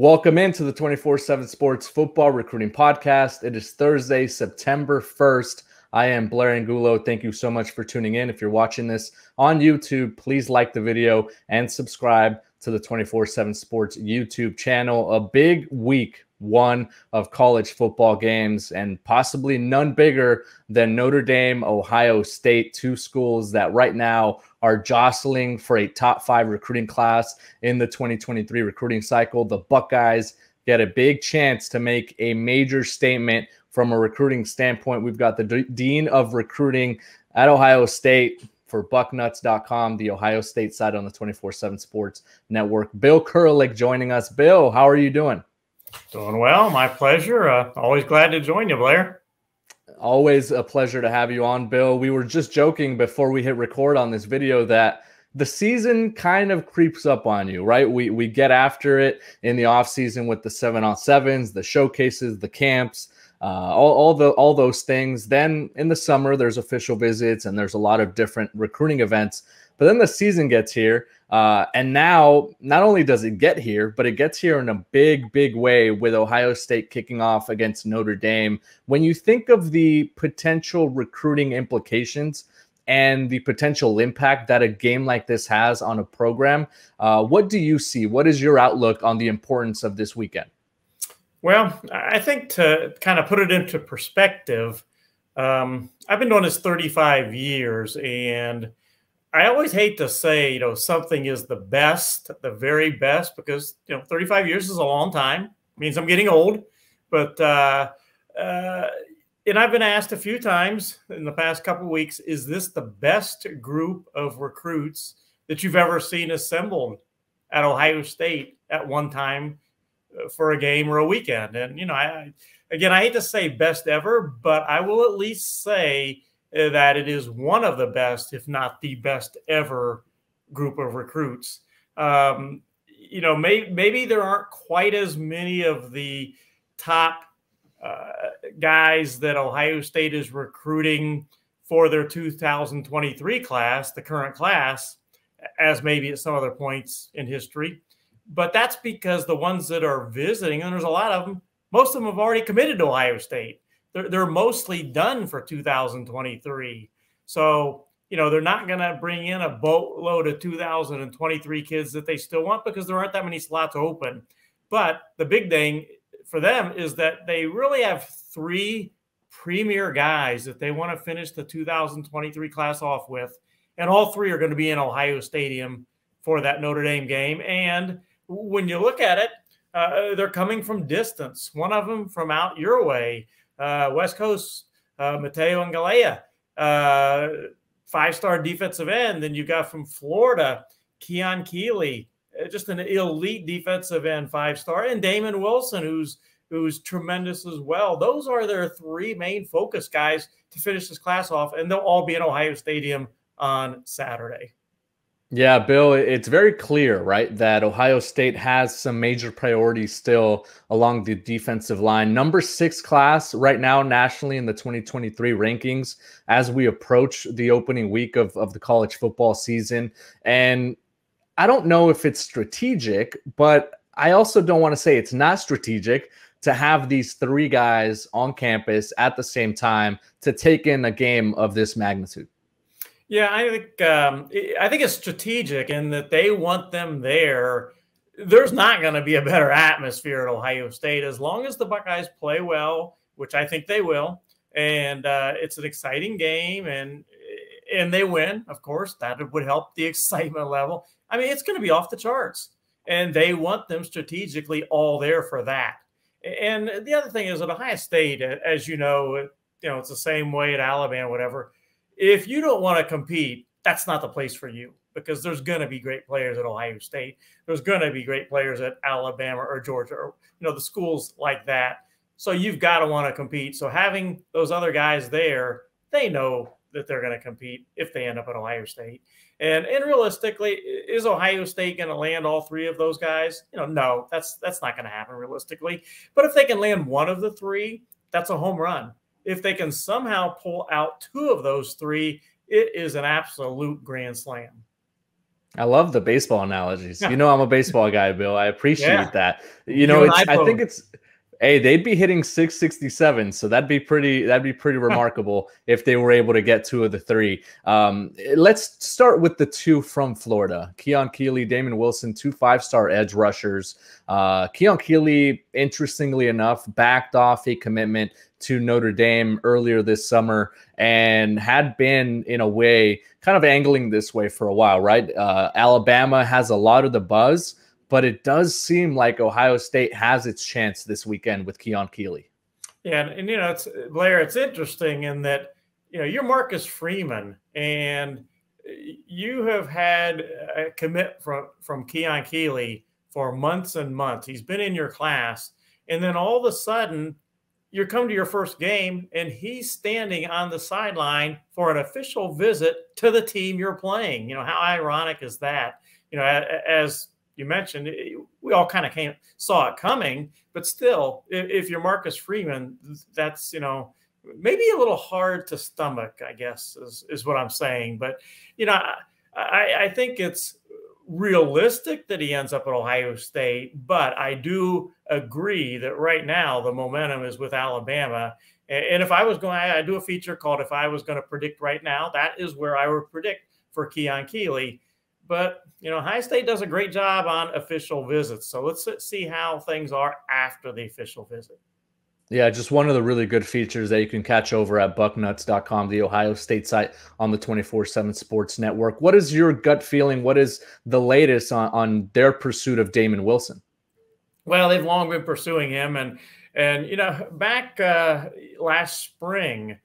Welcome into the 24/7 Sports Football Recruiting Podcast. It is Thursday, September 1st. I am Blair Angulo. Thank you so much for tuning in. If you're watching this on YouTube, please like the video and subscribe to the 24/7 Sports YouTube channel. A big week one of college football games, and possibly none bigger than Notre Dame, Ohio State, two schools that right now are jostling for a top five recruiting class in the 2023 recruiting cycle. The Buckeyes get a big chance to make a major statement from a recruiting standpoint. We've got the Dean of Recruiting at Ohio State for BuckNuts.com, the Ohio State side on the 24/7 Sports Network, Bill Kurelic, joining us. Bill, how are you doing? Doing well. My pleasure. Always glad to join you, Blair. Always a pleasure to have you on, Bill. We were just joking before we hit record on this video that the season kind of creeps up on you, right? We get after it in the offseason with the 7-on-7s, the showcases, the camps, all those things. Then in the summer, there's official visits and there's a lot of different recruiting events. But then the season gets here, and now not only does it get here, but it gets here in a big, big way with Ohio State kicking off against Notre Dame. When you think of the potential recruiting implications and the potential impact that a game like this has on a program, what do you see? What is your outlook on the importance of this weekend? Well, I think to kind of put it into perspective, I've been doing this 35 years, and I always hate to say, you know, something is the best, the very best, because, you know, 35 years is a long time. It means I'm getting old. But, and I've been asked a few times in the past couple of weeks, is this the best group of recruits that you've ever seen assembled at Ohio State at one time for a game or a weekend? And, you know, I hate to say best ever, but I will at least say that it is one of the best, if not the best ever group of recruits. You know, maybe there aren't quite as many of the top guys that Ohio State is recruiting for their 2023 class, the current class, as maybe at some other points in history. But that's because the ones that are visiting, and there's a lot of them, most of them have already committed to Ohio State. They're mostly done for 2023. So, you know, they're not going to bring in a boatload of 2023 kids that they still want because there aren't that many slots open. But the big thing for them is that they really have three premier guys that they want to finish the 2023 class off with. And all three are going to be in Ohio Stadium for that Notre Dame game. And when you look at it, they're coming from distance. One of them from out your way, West Coast, Matayo Uiagalelei, five-star defensive end. Then you got from Florida, Keon Keeley, just an elite defensive end, five-star, and Damon Wilson, who's tremendous as well. Those are their three main focus guys to finish this class off, and they'll all be in Ohio Stadium on Saturday. Yeah, Bill, it's very clear, right, that Ohio State has some major priorities still along the defensive line. Number 6 class right now nationally in the 2023 rankings as we approach the opening week of the college football season. And I don't know if it's strategic, but I also don't want to say it's not strategic to have these three guys on campus at the same time to take in a game of this magnitude. Yeah, I think it's strategic in that they want them there. There's not going to be a better atmosphere at Ohio State as long as the Buckeyes play well, which I think they will. And it's an exciting game, and they win, of course. That would help the excitement level. I mean, it's going to be off the charts, and they want them strategically all there for that. And the other thing is at Ohio State, as you know, it's the same way at Alabama, whatever. If you don't want to compete, that's not the place for you because there's going to be great players at Ohio State. There's going to be great players at Alabama or Georgia or, you know, the schools like that. So you've got to want to compete. So having those other guys there, they know that they're going to compete if they end up at Ohio State. And realistically, is Ohio State going to land all three of those guys? You know, no, that's not going to happen realistically. But if they can land one of the three, that's a home run. If they can somehow pull out two of those three, it is an absolute grand slam. I love the baseball analogies. Yeah. You know, I'm a baseball guy, Bill. I appreciate that. You know, I think it's, hey, they'd be hitting 667, so that'd be pretty remarkable if they were able to get two of the three. Let's start with the two from Florida. Keon Keeley, Damon Wilson, 2 5-star edge rushers. Keon Keeley, interestingly enough, backed off a commitment to Notre Dame earlier this summer and had been, in a way, kind of angling this way for a while, right? Alabama has a lot of the buzz, but it does seem like Ohio State has its chance this weekend with Keon Keeley. Yeah, and you know, it's, Blair, it's interesting in that, you know, you're Marcus Freeman, and you have had a commit from Keon Keeley for months and months. He's been in your class, and then all of a sudden, you come to your first game, and he's standing on the sideline for an official visit to the team you're playing. You know, how ironic is that? You know, as you mentioned, we all kind of saw it coming, but still, if you're Marcus Freeman, that's, you know, maybe a little hard to stomach, I guess, is what I'm saying. But, you know, I think it's realistic that he ends up at Ohio State, but I do agree that right now the momentum is with Alabama. And if I was going, I do a feature called If I Was Going to Predict Right Now, that is where I would predict for Keon Keeley. But, you know, Ohio State does a great job on official visits. So let's see how things are after the official visit. Yeah, just one of the really good features that you can catch over at BuckNuts.com, the Ohio State site on the 24/7 Sports Network. What is your gut feeling? What is the latest on their pursuit of Damon Wilson? Well, they've long been pursuing him. And you know, back last spring,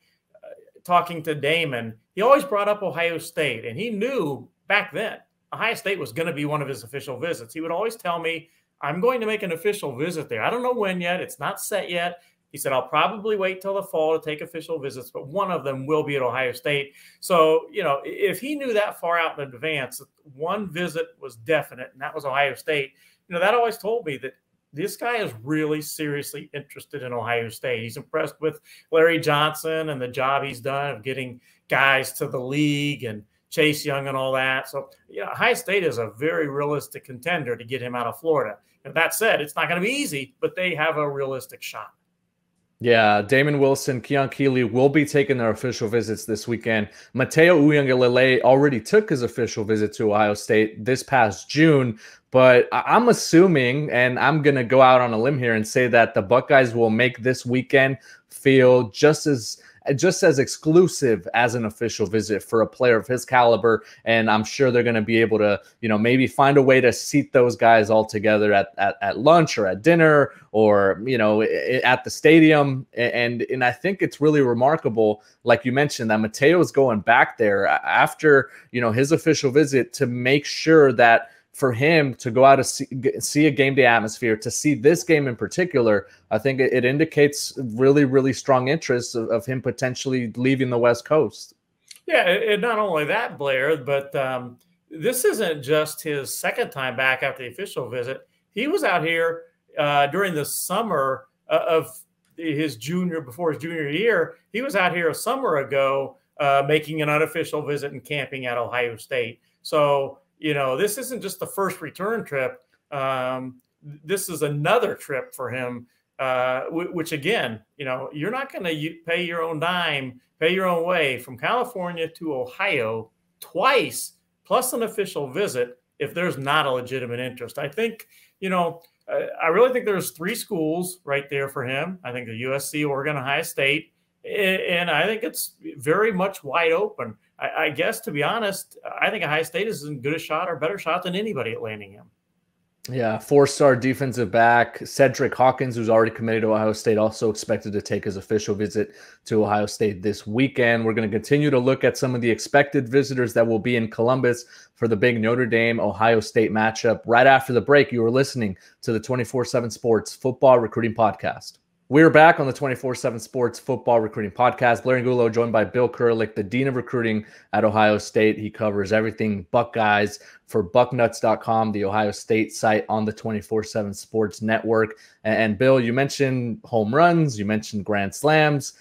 talking to Damon, he always brought up Ohio State. And he knew back then Ohio State was going to be one of his official visits. He would always tell me, I'm going to make an official visit there. I don't know when yet. It's not set yet. He said, I'll probably wait till the fall to take official visits, but one of them will be at Ohio State. So, you know, if he knew that far out in advance, one visit was definite, and that was Ohio State. You know, that always told me that this guy is really seriously interested in Ohio State. He's impressed with Larry Johnson and the job he's done of getting guys to the league and Chase Young and all that. So, you know, Ohio State is a very realistic contender to get him out of Florida. And that said, it's not going to be easy, but they have a realistic shot. Yeah, Damon Wilson, Keon Keeley will be taking their official visits this weekend. Matayo Uiagalelei already took his official visit to Ohio State this past June, but I'm assuming, and I'm going to go out on a limb here and say that the Buckeyes will make this weekend feel just as exclusive as an official visit for a player of his caliber. And I'm sure they're going to be able to, you know, maybe find a way to seat those guys all together at lunch or at dinner or, you know, at the stadium. And I think it's really remarkable, like you mentioned, that Matayo is going back there after, you know, his official visit to make sure that for him to go out and see a game day atmosphere, to see this game in particular, I think it indicates really, really strong interest of him potentially leaving the West Coast. Yeah, and not only that, Blair, but this isn't just his second time back after the official visit. He was out here during the summer of his junior year. He was out here a summer ago making an unofficial visit and camping at Ohio State. So, you know, this isn't just the first return trip. This is another trip for him, which, again, you know, you're not going to pay your own dime, pay your own way from California to Ohio twice, plus an official visit, if there's not a legitimate interest. I think, you know, I really think there's three schools right there for him. I think the USC, Oregon, Ohio State. And I think it's very much wide open. I guess, to be honest, I think Ohio State is as good a shot or better shot than anybody at landing him. Yeah, 4-star defensive back Cedric Hawkins, who's already committed to Ohio State, also expected to take his official visit to Ohio State this weekend. We're going to continue to look at some of the expected visitors that will be in Columbus for the big Notre Dame-Ohio State matchup. Right after the break, you are listening to the 24/7 Sports Football Recruiting Podcast. We're back on the 24/7 Sports Football Recruiting Podcast. Blair Angulo joined by Bill Kurelic, the Dean of Recruiting at Ohio State. He covers everything Buckeyes for BuckNuts.com, the Ohio State site on the 24/7 Sports Network. And Bill, you mentioned home runs, you mentioned grand slams.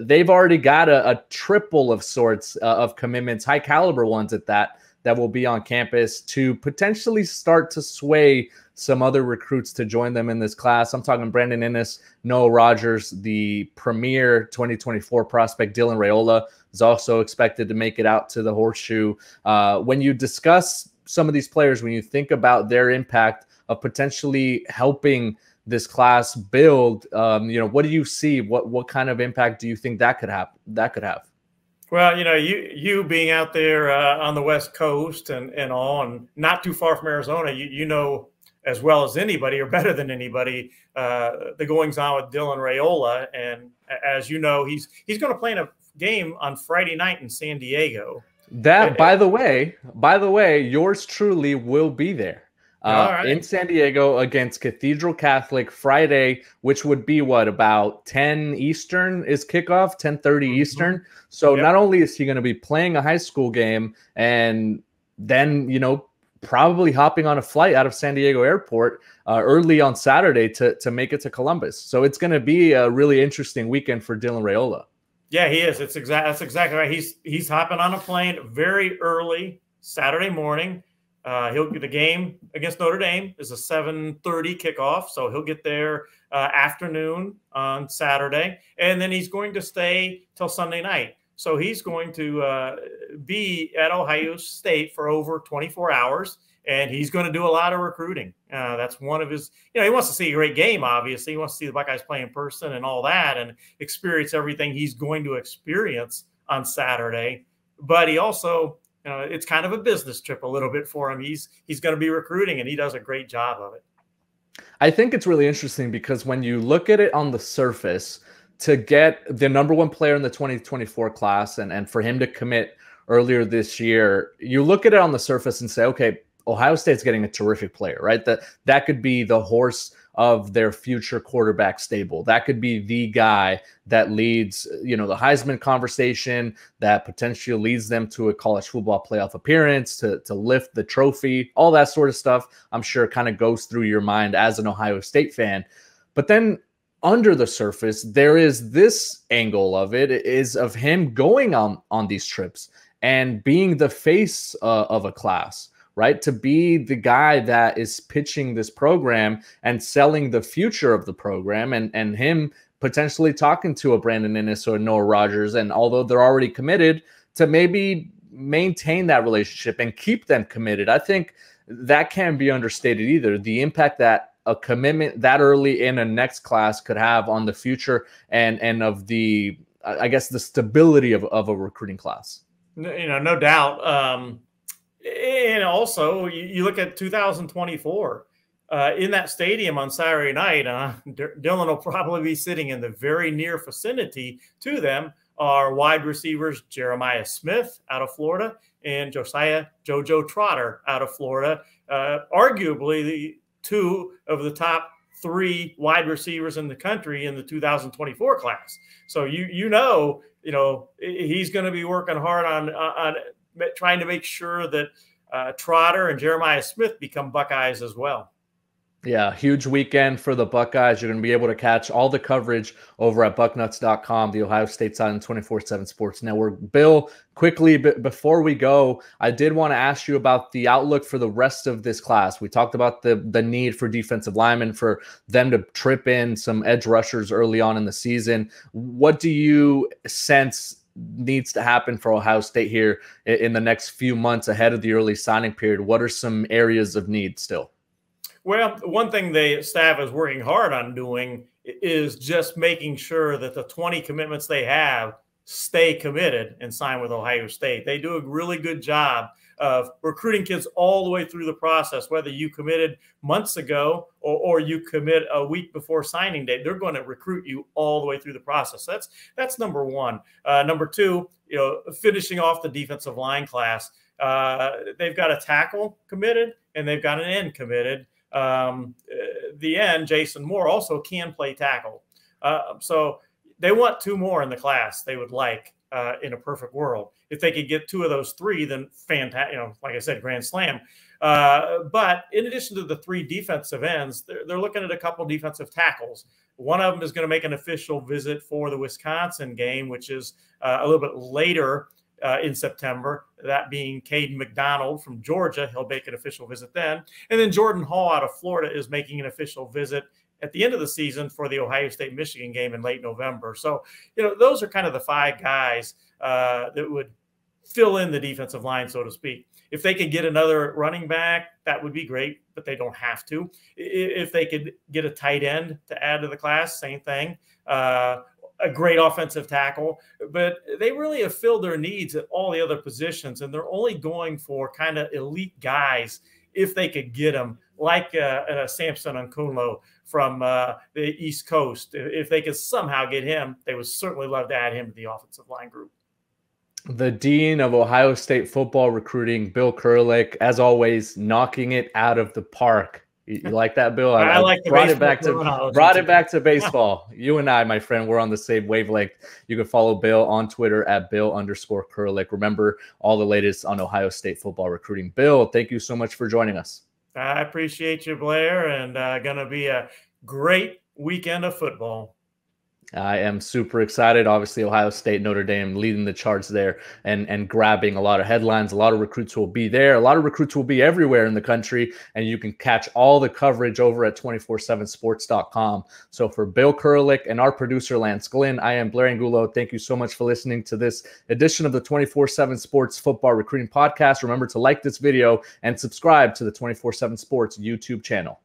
They've already got a triple of sorts of commitments, high caliber ones at that, that will be on campus to potentially start to sway some other recruits to join them in this class. I'm talking Brandon Innis, Noah Rogers, the premier 2024 prospect Dylan Raiola is also expected to make it out to the Horseshoe. When you discuss some of these players, when you think about their impact of potentially helping this class build, what do you see? What kind of impact do you think that could have? Well, you being out there on the West Coast and on not too far from Arizona, you know as well as anybody or better than anybody the goings on with Dylan Raiola. And as you know, he's going to play in a game on Friday night in San Diego. That, by the way, yours truly will be there. Right. In San Diego against Cathedral Catholic Friday, which would be what, about 10 Eastern is kickoff, 10:30 Eastern. So yep. Not only is he going to be playing a high school game and then, probably hopping on a flight out of San Diego airport early on Saturday to make it to Columbus. So it's going to be a really interesting weekend for Dylan Raiola. Yeah, he is. That's exactly right. He's hopping on a plane very early Saturday morning. He'll get the game against Notre Dame is a 7:30 kickoff. So he'll get there afternoon on Saturday, and then he's going to stay till Sunday night. So he's going to be at Ohio State for over 24 hours, and he's going to do a lot of recruiting. That's one of his, he wants to see a great game. Obviously he wants to see the Buckeyes play in person and all that and experience everything he's going to experience on Saturday. But he also, it's kind of a business trip a little bit for him. He's going to be recruiting, and he does a great job of it. I think it's really interesting because when you look at it on the surface, to get the number one player in the 2024 class and for him to commit earlier this year, you look at it on the surface and say, okay, Ohio State's getting a terrific player, right? That could be the horse of their future quarterback stable. That could be the guy that leads, the Heisman conversation, that potentially leads them to a college football playoff appearance, to lift the trophy, all that sort of stuff. I'm sure kind of goes through your mind as an Ohio State fan. But then under the surface, there is this angle of it, is of him going on these trips and being the face of a class. Right? To be the guy that is pitching this program and selling the future of the program and him potentially talking to a Brandon Innis or Noah Rogers. And although they're already committed, to maybe maintain that relationship and keep them committed. I think that can't be understated either. The impact that a commitment that early in a next class could have on the future and of the, I guess, the stability of a recruiting class. No doubt. And also, you look at 2024 in that stadium on Saturday night. Dylan will probably be sitting in the very near vicinity to them. Are wide receivers Jeremiah Smith out of Florida and Josiah Jojo Trotter out of Florida, arguably the two of the top three wide receivers in the country in the 2024 class. So he's going to be working hard on trying to make sure that Trotter and Jeremiah Smith become Buckeyes as well. Yeah, huge weekend for the Buckeyes. You're going to be able to catch all the coverage over at BuckNuts.com, the Ohio State side, and 24/7 Sports Network. Bill, quickly, before we go, I did want to ask you about the outlook for the rest of this class. We talked about the need for defensive linemen, for them to trip in some edge rushers early on in the season. What do you sense needs to happen for Ohio State here in the next few months ahead of the early signing period? What are some areas of need still? Well, one thing the staff is working hard on doing is just making sure that the 20 commitments they have stay committed and sign with Ohio State. They do a really good job of recruiting kids all the way through the process, whether you committed months ago or you commit a week before signing day. They're going to recruit you all the way through the process. That's number one. Number two, finishing off the defensive line class. They've got a tackle committed and they've got an end committed. The end, Jason Moore, also can play tackle. So they want two more in the class they would like. In a perfect world, if they could get two of those three, then fantastic. Like I said, grand slam. But in addition to the three defensive ends, they're looking at a couple defensive tackles. One of them is going to make an official visit for the Wisconsin game, which is a little bit later in September, that being Cade McDonald from Georgia. He'll make an official visit then. And then Jordan Hall out of Florida is making an official visit at the end of the season for the Ohio State-Michigan game in late November. So, you know, those are kind of the five guys that would fill in the defensive line, so to speak. If they could get another running back, that would be great, but they don't have to. If they could get a tight end to add to the class, same thing. A great offensive tackle, but they really have filled their needs at all the other positions, and they're only going for kind of elite guys if they could get them, like Samson Ancuno from the East Coast. If they could somehow get him, they would certainly love to add him to the offensive line group. The Dean of Ohio State football recruiting, Bill Kurelic, as always, knocking it out of the park. You like that, Bill? I like brought it back to baseball. You and I, my friend, we're on the same wavelength. You can follow Bill on Twitter at Bill_Kurelic. Remember all the latest on Ohio State football recruiting. Bill, thank you so much for joining us. I appreciate you, Blair, and going to be a great weekend of football. I am super excited. Obviously, Ohio State, Notre Dame leading the charge there and grabbing a lot of headlines. A lot of recruits will be there. A lot of recruits will be everywhere in the country, and you can catch all the coverage over at 247sports.com. So for Bill Kurelic and our producer, Lance Glynn, I am Blair Angulo. Thank you so much for listening to this edition of the 247 Sports Football Recruiting Podcast. Remember to like this video and subscribe to the 247 Sports YouTube channel.